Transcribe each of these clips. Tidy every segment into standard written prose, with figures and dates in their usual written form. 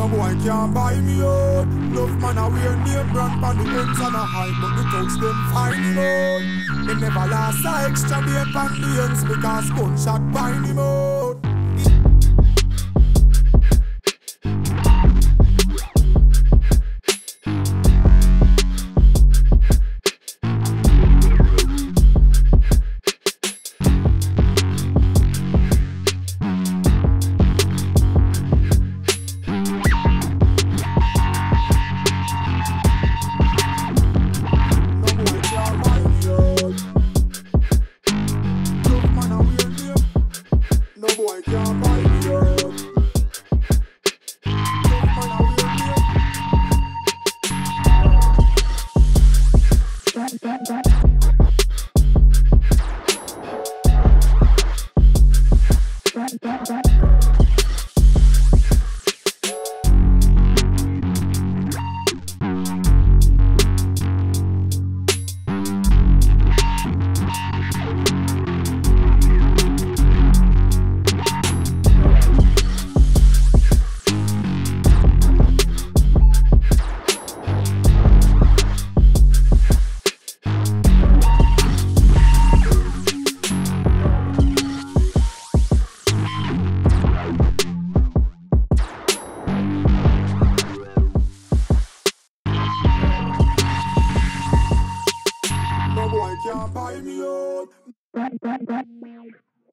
No boy can't buy me out. Love man I wear name brand pan the guns and a hide, but the thugs them find him out. Me never last a extra day pan the ends because gunshot bind him out.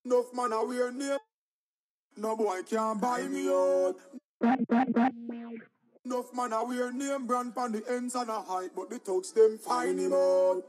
Enough man I wear name. No boy can't buy me out. Enough man I wear name brand pan the ends and a hide, but the thugs them find him out.